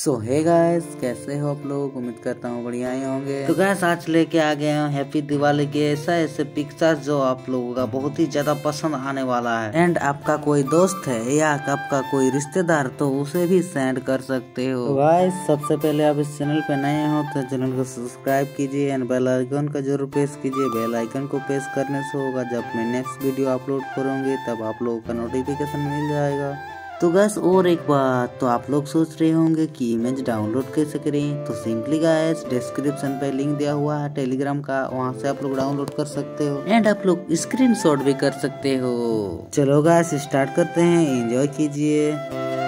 सो hey guys, कैसे हो आप लोग। उम्मीद करता हूँ बढ़िया ही होंगे। तो गाइस आज लेके आ गए हैं हैप्पी दिवाली के ऐसे पिक्चर्स जो आप लोगों का बहुत ही ज्यादा पसंद आने वाला है। एंड आपका कोई दोस्त है या आपका कोई रिश्तेदार तो उसे भी सेंड कर सकते हो। तो गाइस सबसे पहले आप इस चैनल पे नए हो तो चैनल को सब्सक्राइब कीजिए एंड बेल आइकन का जरूर प्रेस कीजिए। बेल आइकन को प्रेस करने से होगा जब मैं नेक्स्ट वीडियो अपलोड करूंगी तब आप लोगों का नोटिफिकेशन मिल जाएगा। तो गाइस और एक बात, तो आप लोग सोच रहे होंगे कि इमेज डाउनलोड कैसे करें, तो सिंपली गाइस डिस्क्रिप्शन पे लिंक दिया हुआ है टेलीग्राम का, वहां से आप लोग डाउनलोड कर सकते हो एंड आप लोग स्क्रीनशॉट भी कर सकते हो। चलो गाइस स्टार्ट करते हैं, एंजॉय कीजिए।